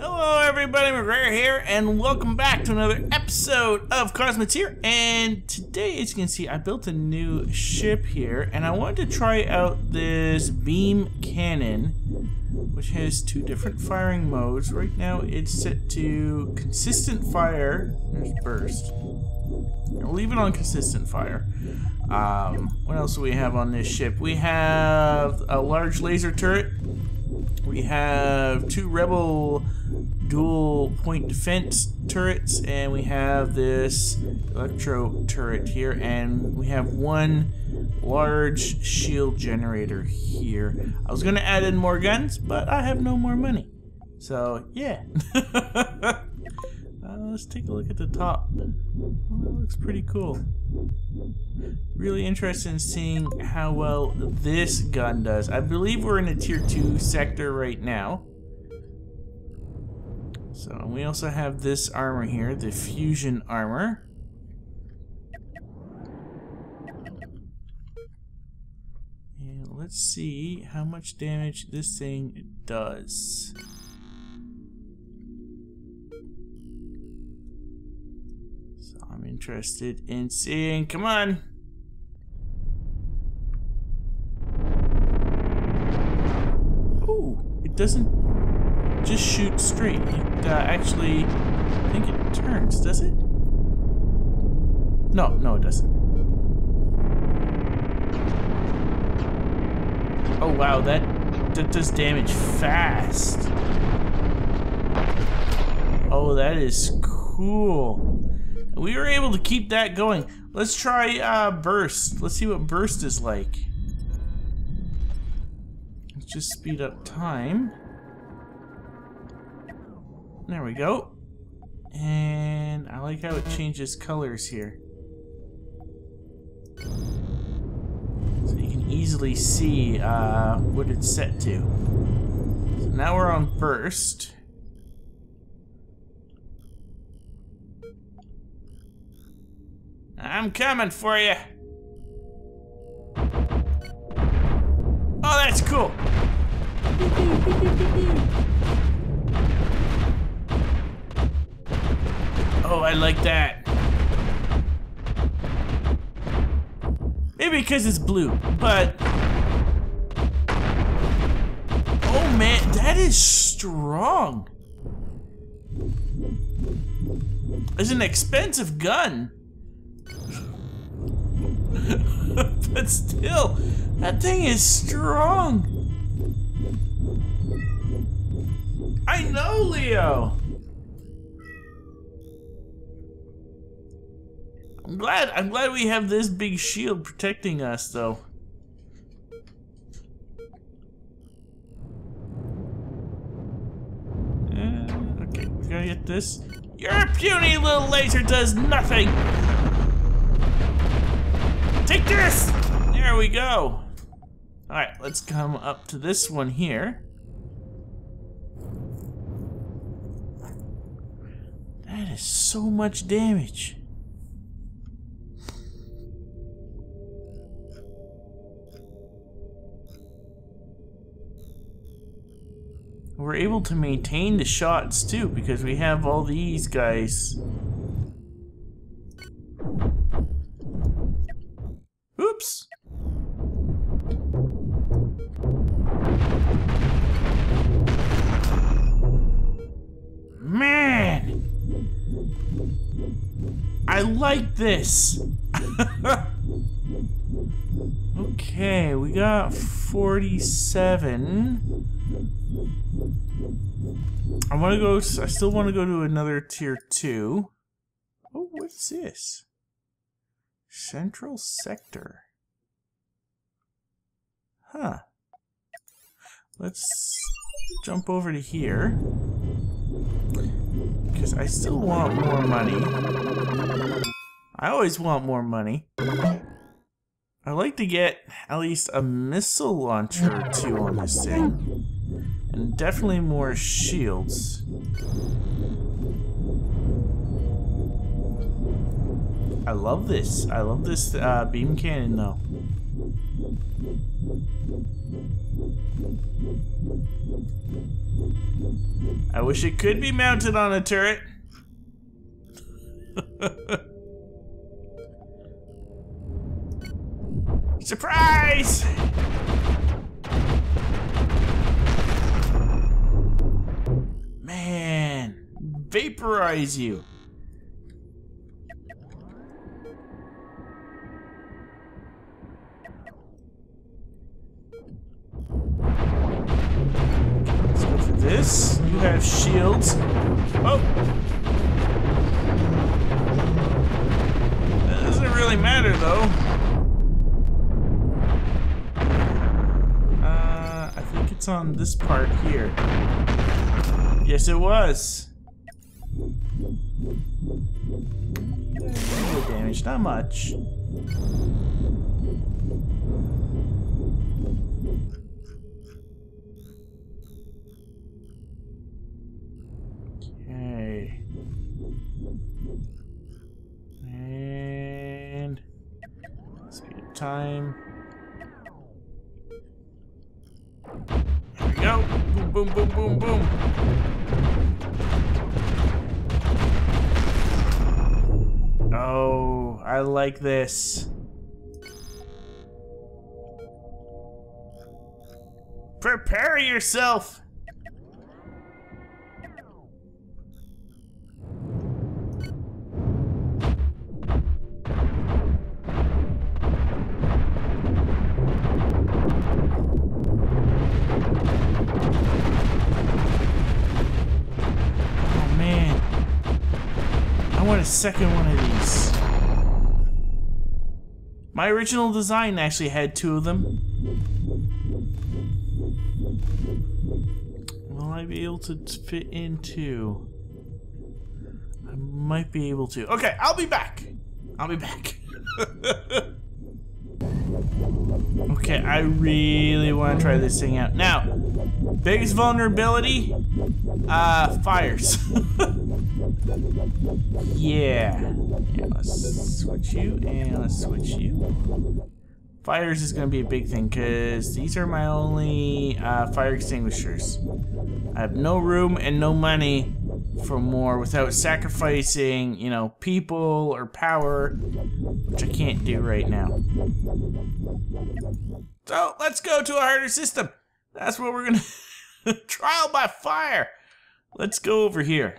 Hello everybody, McGregor here, and welcome back to another episode of Cosmoteer. And today, as you can see, I built a new ship here, and I wanted to try out this beam cannon, which has two different firing modes. Right now, it's set to consistent fire. There's burst. I'll leave it on consistent fire. What else do we have on this ship? We have a large laser turret. We have two rebel dual point defense turrets, and we have this electro turret here, and we have one large shield generator here. I was gonna add in more guns, but I have no more money, so yeah. Let's take a look at the top. That looks pretty cool. Really interested in seeing how well this gun does. I believe we're in a tier 2 sector right now. So we also have this armor here, the fusion armor. And let's see how much damage this thing does. I'm interested in seeing. Come on! Oh, it doesn't just shoot straight. It actually, I think it turns, does it? No, it doesn't. Oh wow, that does damage fast. Oh, that is cool. We were able to keep that going. Let's try burst. Let's see what burst is like. Let's just speed up time. There we go. And I like how it changes colors here, so you can easily see what it's set to. So now we're on burst. I'm coming for you. Oh, that's cool. Oh, I like that. Maybe because it's blue, but... Oh man, that is strong. It's an expensive gun. But still, that thing is strong. I know, Leo. I'm glad we have this big shield protecting us, though. Okay, gotta get this. Your puny little laser does nothing. Take this! There we go. Alright, let's come up to this one here. That is so much damage. We're able to maintain the shots too, because we have all these guys. Oops. Man, I like this. Okay, we got 47. I still want to go to another tier 2. Oh, what's this? Central sector. Huh. Let's jump over to here, because I still want more money. I always want more money. I like to get at least a missile launcher or two on this thing. And definitely more shields. I love this. I love this beam cannon, though. I wish it could be mounted on a turret. Surprise! Man, vaporize you. Let's go for this. You have shields. Oh! That doesn't really matter though. I think it's on this part here. Yes, it was. No damage, not much. Okay. And speed of time. There we go. Boom, boom, boom, boom, boom. Oh, I like this. Prepare yourself. A second one of these. My original design actually had two of them. Will I be able to fit in two? I might be able to. Okay, I'll be back. I'll be back. Okay, I really want to try this thing out. Now, biggest vulnerability, fires. Yeah, let's switch you and let's switch you. Fires is going to be a big thing because these are my only fire extinguishers. I have no room and no money for more without sacrificing, you know, people or power, which I can't do right now. So let's go to a harder system. That's what we're gonna trial by fire. Let's go over here.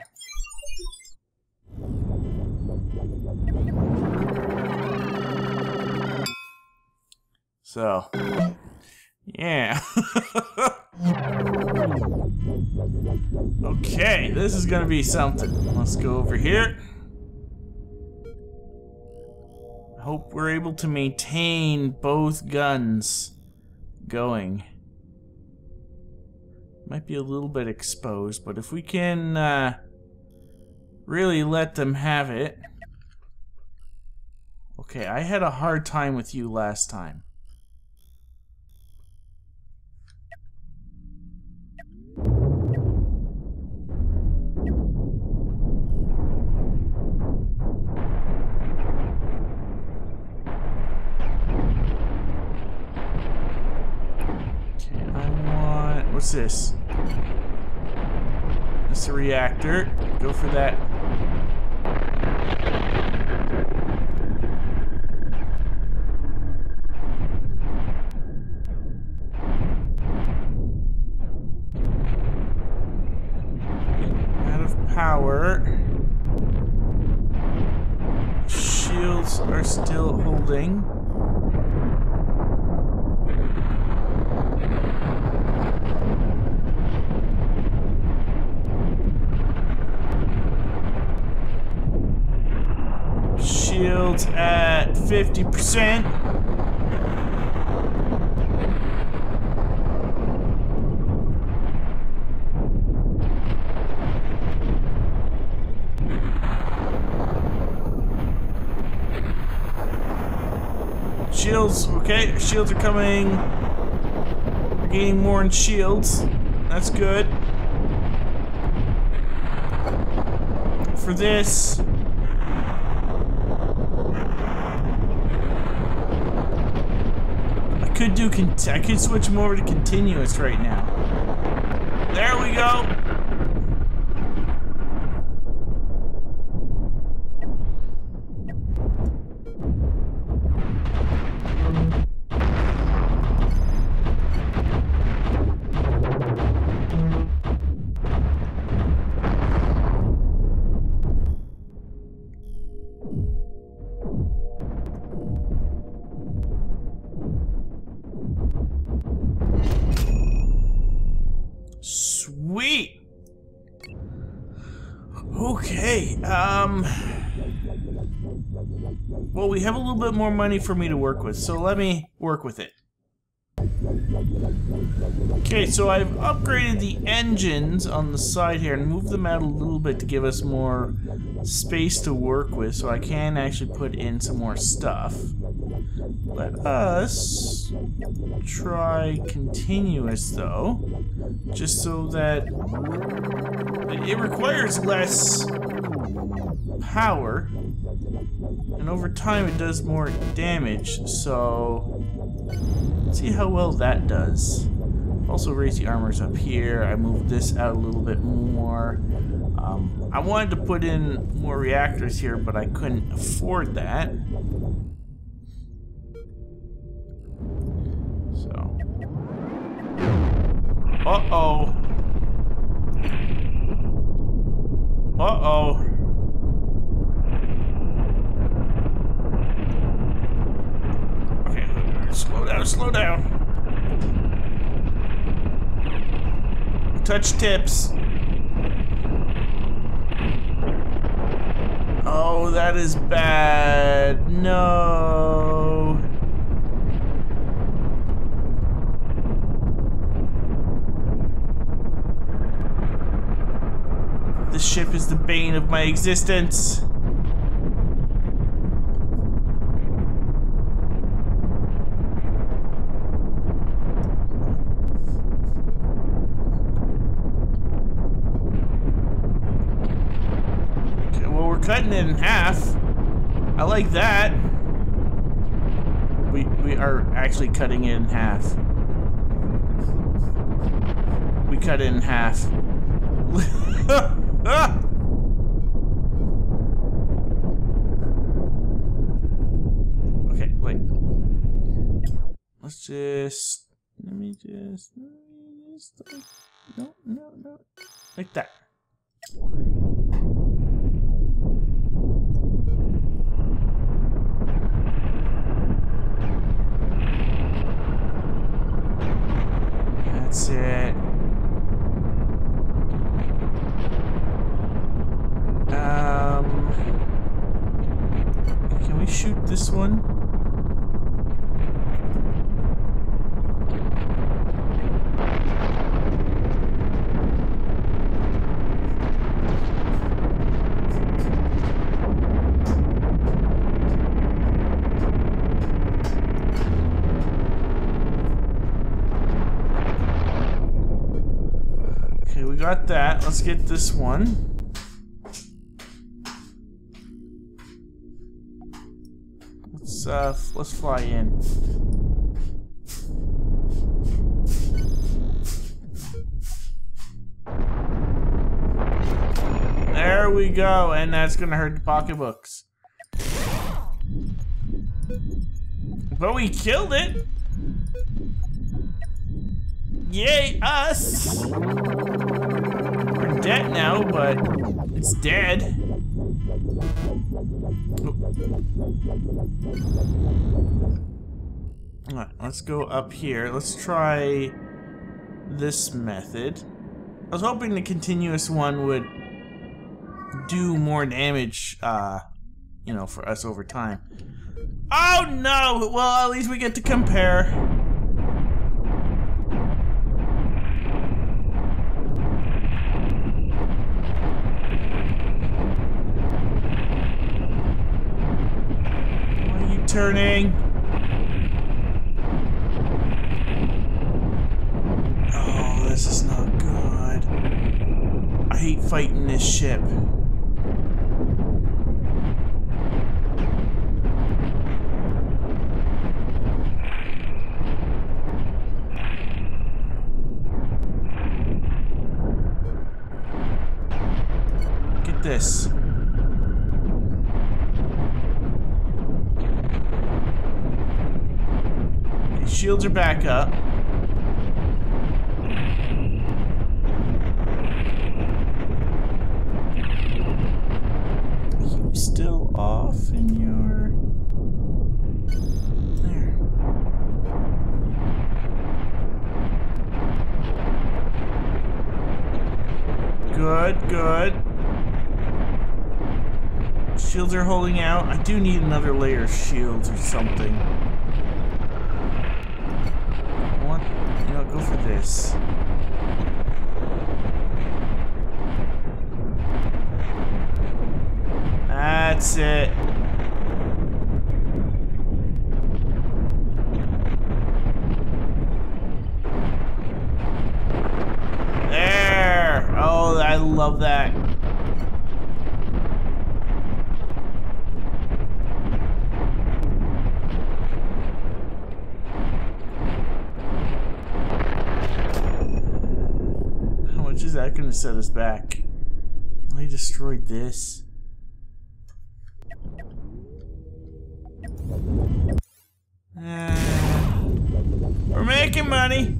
So, yeah. Okay, this is gonna be something. Let's go over here. I hope we're able to maintain both guns going. Might be a little bit exposed, but if we can really let them have it. Okay, I had a hard time with you last time. What's this? That's a reactor. Go for that. Out of power. Shields are still holding. Shields at 50%. Shields, okay, shields are coming. We're getting more in shields. That's good. For this. I could switch more to continuous right now. There we go. Sweet. Okay, well, we have a little bit more money for me to work with, so let me work with it. Okay, so I've upgraded the engines on the side here and moved them out a little bit to give us more space to work with, so I can actually put in some more stuff. Let us try continuous, though, just so that it requires less power, and over time it does more damage, so let's see how well that does. Also raise the armors up here. I moved this out a little bit more. I wanted to put in more reactors here, but I couldn't afford that. So. Uh-oh. Uh-oh. Okay, slow down, slow down. Touch tips. Oh, that is bad. No. This ship is the bane of my existence. Cutting it in half. I like that. We are actually cutting it in half. We cut it in half. Okay, wait. Let's just... Let me just no. Like that. That's it. Can we shoot this one? Got that. Let's get this one. Let's fly in. There we go, and that's gonna hurt the pocketbooks. But we killed it. Yay, us! We're dead now, but it's dead. Oh. Alright, let's go up here. Let's try this method. I was hoping the continuous one would do more damage, you know, for us over time. Oh no! Well, at least we get to compare. Turning. Oh, this is not good. I hate fighting this ship. this. Okay, shields are back up. Are you still off in your... There. Good, good. Shields are holding out. I do need another layer of shields or something. I want, you know, go for this. That's it. There! Oh, I love that. That's gonna set us back. I destroyed this. We're making money.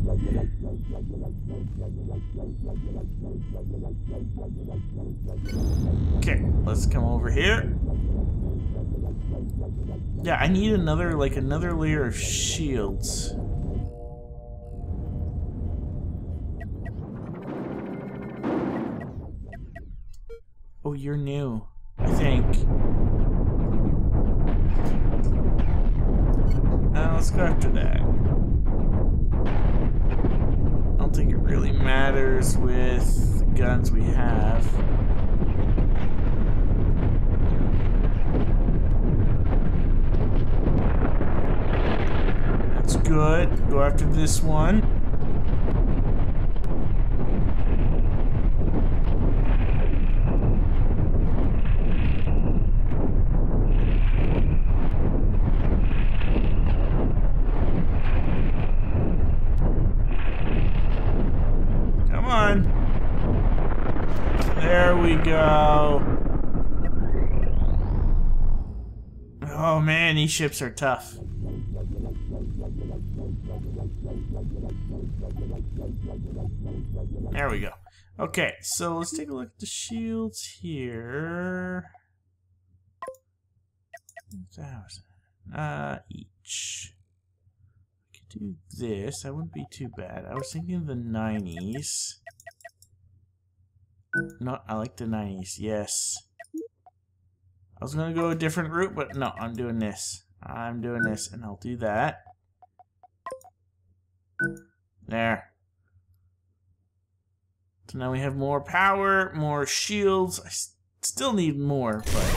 Okay, let's come over here. Yeah, I need another, like, another layer of shields. Oh, you're new, I think. Let's go after that. I don't think it really matters with the guns we have. That's good. Go after this one. There we go. Oh man, these ships are tough. There we go. Okay, so let's take a look at the shields here. 1,000 each. I could do this. That wouldn't be too bad. I was thinking of the 90s. No, I like the 90s, yes. I was gonna go a different route, but no, I'm doing this. I'm doing this, and I'll do that. There. So now we have more power, more shields. I still need more, but...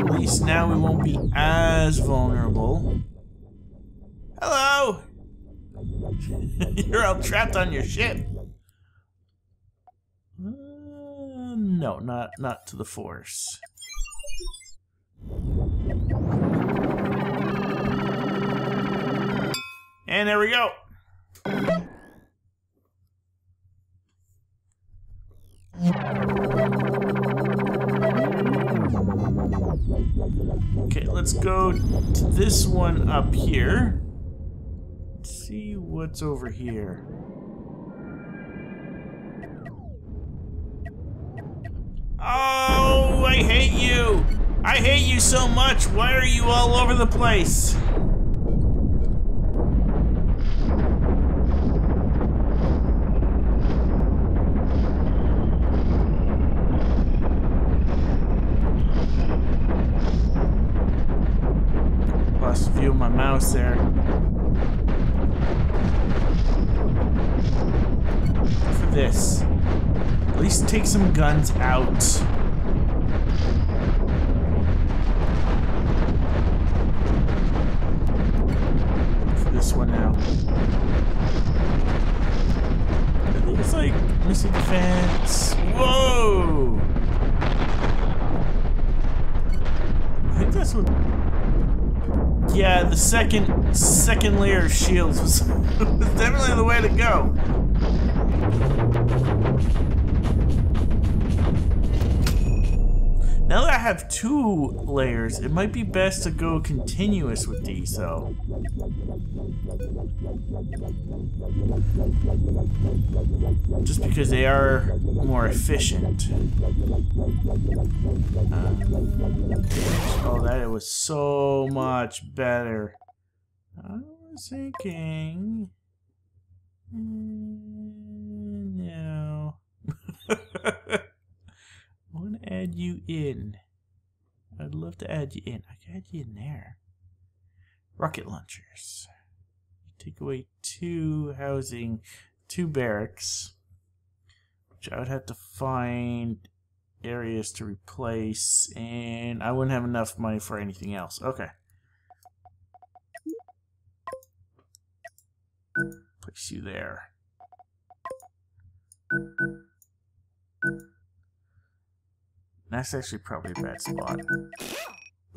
At least now we won't be as vulnerable. Hello! You're all trapped on your ship. No, not to the force. And there we go. Okay, let's go to this one up here. See what's over here. Oh, I hate you! I hate you so much! Why are you all over the place? Lost view of my mouse there. This. At least take some guns out. For this one now. I think it's like missile defense. Whoa! I think that's what... Yeah, the second layer of shields was definitely the way to go. Now that I have 2 layers, it might be best to go continuous with these, though. Just because they are more efficient. Oh, that was so much better. I was thinking... no. I want to add you in. I'd love to add you in. I can add you in there. Rocket launchers. Take away 2 housing, 2 barracks. Which I would have to find areas to replace, and I wouldn't have enough money for anything else. Okay. Place you there. That's actually probably a bad spot.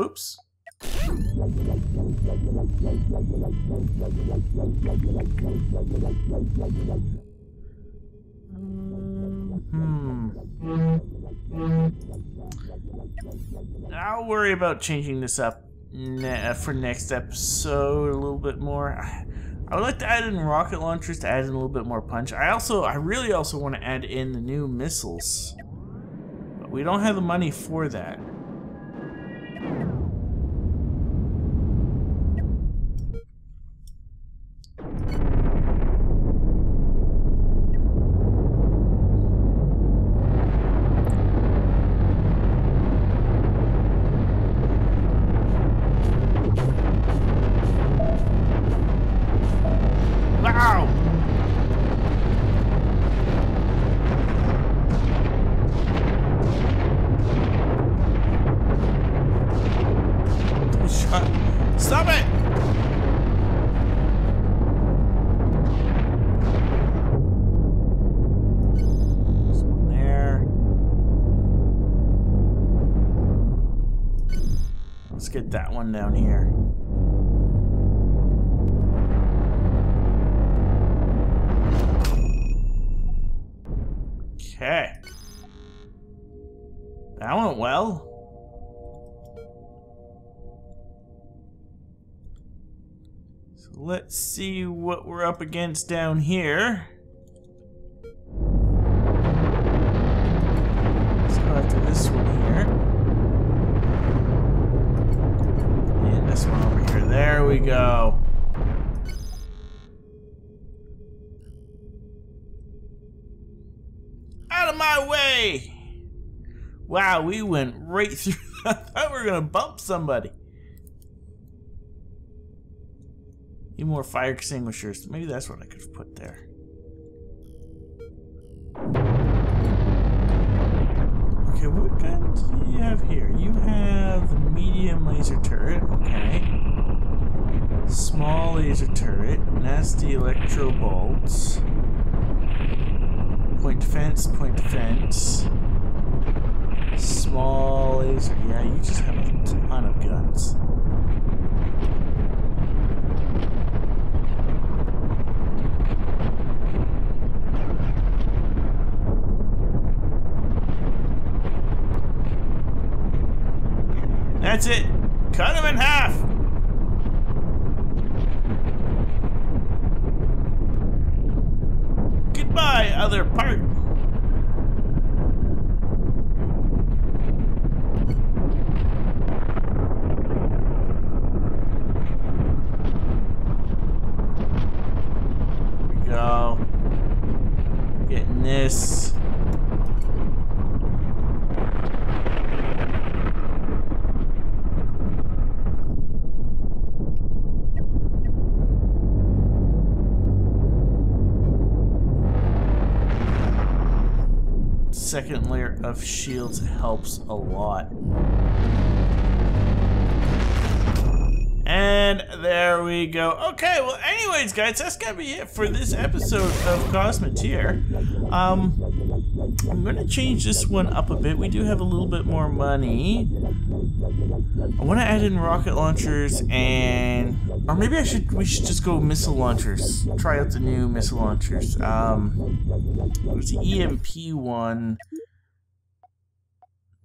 Oops. I'll worry about changing this up for next episode a little bit more. I would like to add in rocket launchers to add in a little bit more punch. I really also want to add in the new missiles. We don't have the money for that. Stop it! There's one there. Let's get that one down here. Okay. That went well. Let's see what we're up against down here. Let's go after this one here. And this one over here. There we go. Out of my way! Wow, we went right through. I thought we were gonna bump somebody. Need more fire extinguishers. Maybe that's what I could have put there. Okay, what gun do you have here? You have the medium laser turret. Okay. Small laser turret. Nasty electro bolts. Point defense, point defense. Small laser. Yeah, you just have a ton of guns. That's it! Cut him in half! Goodbye, other part! Here we go. Getting this. Second layer of shields helps a lot. And there we go. Okay, well anyways guys, that's gonna be it for this episode of Cosmoteer. I'm gonna change this one up a bit. We do have a little bit more money. I wanna add in rocket launchers and or maybe we should just go missile launchers. Try out the new missile launchers. There's the EMP one.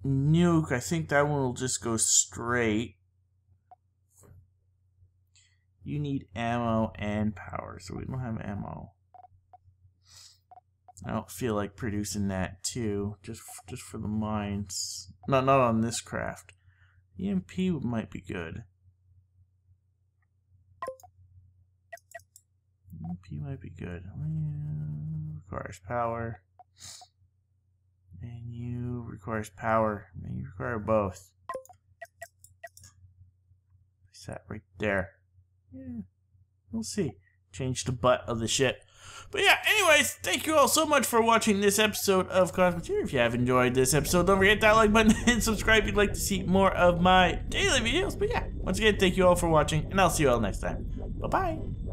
nuke, I think that one will just go straight. You need ammo and power, so we don't have ammo. I don't feel like producing that too, just for the mines. Not on this craft. EMP might be good. EMP might be good. Requires power. And you requires power. And you require both. Place that right there. Yeah. We'll see. Change the butt of the ship. But yeah, anyways, thank you all so much for watching this episode of Cosmoteer. If you have enjoyed this episode, don't forget that like button and subscribe if you'd like to see more of my daily videos. But yeah, once again, thank you all for watching, and I'll see you all next time. Bye-bye.